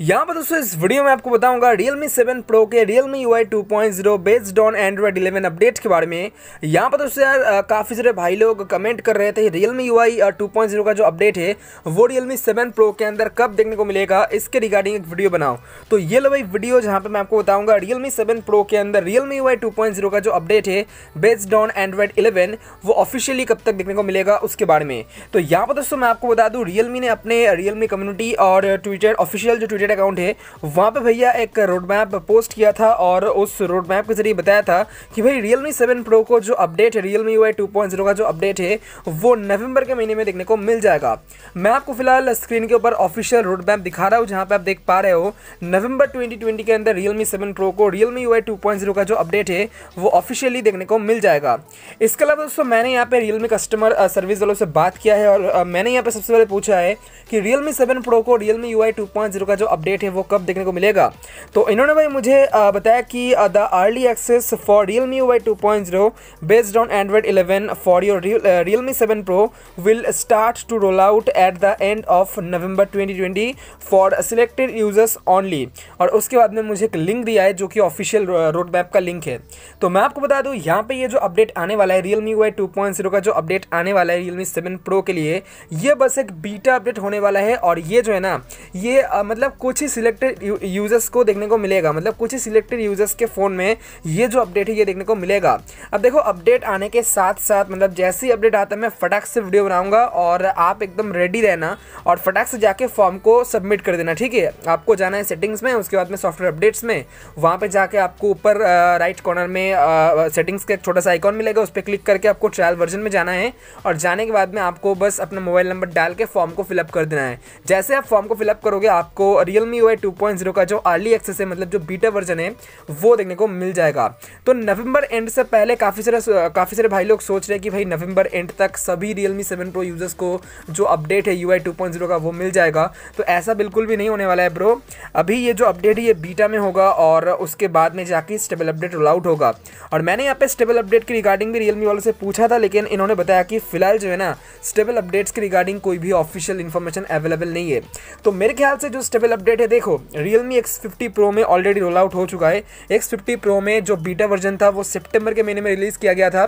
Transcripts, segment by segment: यहाँ पर दोस्तों इस वीडियो में आपको बताऊंगा Realme 7 Pro के Realme UI 2.0 based on Android 11 update के बारे में। यहाँ पर दोस्तों यार काफ़ी सारे भाई लोग कमेंट कर रहे थे Realme UI 2.0 का जो अपडेट है वो Realme 7 Pro के अंदर कब देखने को मिलेगा, इसके रिगार्डिंग एक वीडियो बनाओ। तो ये लो भाई वीडियो जहाँ पर मैं आपको बताऊँगा Realme 7 Pro के अंदर Realme UI 2.0 का जो अपडेट है बेस्ड ऑन Android 11 वो ऑफिशियली कब तक देखने को मिलेगा उसके बारे में। तो यहाँ पर दोस्तों मैं आपको बता दूँ Realme ने अपने Realme कम्युनिटी और ट्विटर ऑफिशियल जो अकाउंट है वहां पे भैया एक रोड मैप पोस्ट किया था और उस रोड मैप के जरिए बताया था कि भाई Realme 7 Pro को जो अपडेट है Realme UI 2.0 का जो अपडेट है वो नवंबर के महीने में देखने को मिल जाएगा। मैं आपको फिलहाल स्क्रीन के ऊपर ऑफिशियल रोड मैप दिखा रहा हूं जहां पे आप देख पा रहे हो नवंबर 2020 के अंदर Realme 7 Pro को Realme UI 2.0 का जो अपडेट है वो ऑफिशियली देखने को मिल जाएगा। इसके अलावा दोस्तों मैंने यहाँ पे Realme कस्टमर सर्विस वालों से बात किया है और मैंने यहाँ पे सबसे पहले पूछा है कि Realme 7 Pro को Realme UI 2.0 का जो अपडेट है वो कब देखने को मिलेगा। तो इन्होंने भाई मुझे बताया कि the early access for Realme UI 2.0 based on Android 11 for your Realme 7 Pro will start to roll out at the end of November 2020 for selected users only. और उसके बाद में मुझे एक लिंक दिया है जो कि ऑफिशियल रोड मैप का लिंक है। तो मैं आपको बता दूं यहाँ पे ये जो अपडेट आने वाला है Realme UI 2.0 का जो अपडेट आने वाला है Realme 7 Pro के लिए ये बस एक बीटा अपडेट होने वाला है और ये जो है ना ये मतलब कुछ ही सिलेक्टेड यूजर्स को देखने को मिलेगा, मतलब कुछ ही सिलेक्टेड यूजर्स के फ़ोन में ये जो अपडेट है ये देखने को मिलेगा। अब देखो अपडेट आने के साथ साथ मतलब जैसे ही अपडेट आता है मैं फटाक से वीडियो बनाऊंगा और आप एकदम रेडी रहना और फटाक से जाके फॉर्म को सबमिट कर देना, ठीक है। आपको जाना है सेटिंग्स में, उसके बाद में सॉफ्टवेयर अपडेट्स में, वहाँ पर जाके आपको ऊपर राइट कॉर्नर में सेटिंग्स का एक छोटा सा आइकॉन मिलेगा, उस पर क्लिक करके आपको ट्रायल वर्जन में जाना है और जाने के बाद में आपको बस अपना मोबाइल नंबर डाल के फॉर्म को फिलअप कर देना है। जैसे आप फॉर्म को फिलअप करोगे आपको Realme UI 2.0 का जो अर्ली एक्सेस है मतलब जो बीटा वर्जन है वो देखने को मिल जाएगा। तो नवंबर एंड से पहले काफ़ी सारे भाई लोग सोच रहे हैं कि भाई नवंबर एंड तक सभी Realme 7 Pro यूजर्स को जो अपडेट है UI 2.0 का वो मिल जाएगा। तो ऐसा बिल्कुल भी नहीं होने वाला है ब्रो। अभी ये जो अपडेट है ये बीटा में होगा और उसके बाद में जाके स्टेबल अपडेट रोल आउट होगा। और मैंने यहाँ पर स्टेबल अपडेट के रिगार्डिंग भी Realme वालों से पूछा था लेकिन इन्होंने बताया कि फिलहाल जो है ना स्टेबल अपडेट्स के रिगार्डिंग कोई भी ऑफिशियल इन्फॉर्मेशन अवेलेबल नहीं है। तो मेरे ख्याल से जो स्टेबल अपडेट है देखो Realme X50 Pro में ऑलरेडी रोल आउट हो चुका है। X50 Pro में जो बीटा वर्जन था वो सितंबर के महीने में रिलीज़ किया गया था,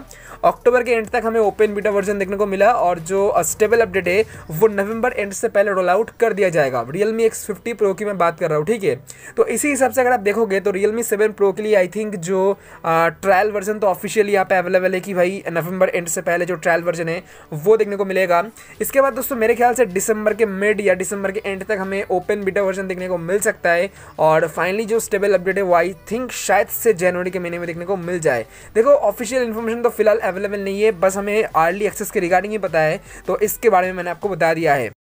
अक्टूबर के एंड तक हमें ओपन बीटा वर्जन देखने को मिला और जो स्टेबल अपडेट है वो नवंबर एंड से पहले रोल आउट कर दिया जाएगा। Realme X50 Pro की मैं बात कर रहा हूँ, ठीक है। तो इसी हिसाब से अगर आप देखोगे तो Realme 7 Pro के लिए आई थिंक जो ट्रायल वर्जन तो ऑफिशियली यहाँ पे अवेलेबल है कि भाई नवंबर एंड से पहले जो ट्रायल वर्जन है वो देखने को मिलेगा। इसके बाद दोस्तों मेरे ख्याल से दिसंबर के मिड या दिसंबर के एंड तक हमें ओपन बीटा वर्जन देखने को मिल सकता है और फाइनली जो स्टेबल अपडेट है वो आई थिंक शायद से जनवरी के महीने में देखने को मिल जाए। देखो ऑफिशियल इन्फॉर्मेशन तो फिलहाल अवेलेबल नहीं है, बस हमें अर्ली एक्सेस के रिगार्डिंग ही पता है, तो इसके बारे में मैंने आपको बता दिया है।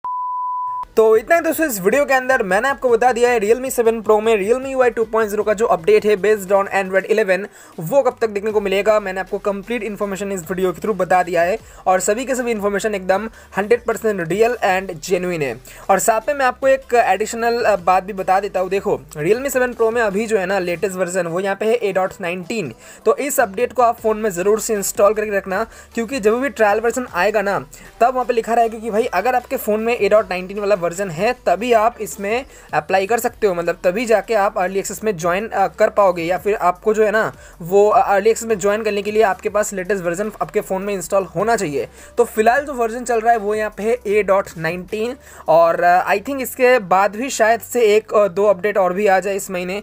तो इतना ही दोस्तों इस वीडियो के अंदर मैंने आपको बता दिया है Realme 7 Pro में Realme UI 2.0 का जो अपडेट है बेस्ड ऑन Android 11 वो कब तक देखने को मिलेगा। मैंने आपको कंप्लीट इन्फॉर्मेशन इस वीडियो के थ्रू बता दिया है और सभी के सभी इन्फॉर्मेशन एकदम 100% रियल एंड जेन्युइन है। और साथ में मैं आपको एक एडिशनल बात भी बता देता हूँ। देखो Realme 7 Pro में अभी जो है ना लेटेस्ट वर्जन वो यहाँ पे है 8.19। तो इस अपडेट को आप फ़ोन में ज़रूर से इंस्टॉल करके रखना क्योंकि जब भी ट्रायल वर्जन आएगा ना तब वहाँ पर लिखा रहेगा कि भाई अगर आपके फ़ोन में 8.19 वाला वर्जन है तभी आप इसमें अप्लाई कर सकते हो, मतलब तभी जाके आप अर्ली एक्सेस में ज्वाइन कर पाओगे या फिर आपको जो है ना वो अर्ली एक्सेस में ज्वाइन करने के लिए आपके पास लेटेस्ट वर्जन आपके फ़ोन में इंस्टॉल होना चाहिए। तो फिलहाल जो वर्जन चल रहा है वो यहाँ पे है 8.19 और आई थिंक इसके बाद भी शायद से एक दो अपडेट और भी आ जाए इस महीने,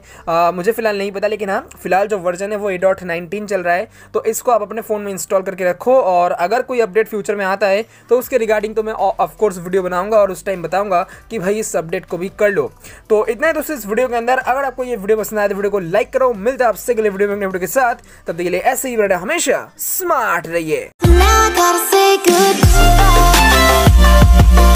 मुझे फ़िलहाल नहीं पता, लेकिन हाँ फिलहाल जो वर्जन है वो 8.19 चल रहा है। तो इसको आप अपने फ़ोन में इंस्टॉल करके रखो और अगर कोई अपडेट फ्यूचर में आता है तो उसके रिगार्डिंग तो मैं ऑफकोर्स वीडियो बनाऊँगा और उस टाइम बताऊँगा कि भाई इस अपडेट को भी कर लो। तो इतना ही दोस्तों इस वीडियो के अंदर। अगर आपको ये वीडियो पसंद आए तो वीडियो को लाइक करो। मिलते हैं आपसे अगले वीडियो के साथ, तब तक के लिए ऐसे ही वीडियो हमेशा स्मार्ट रहिए।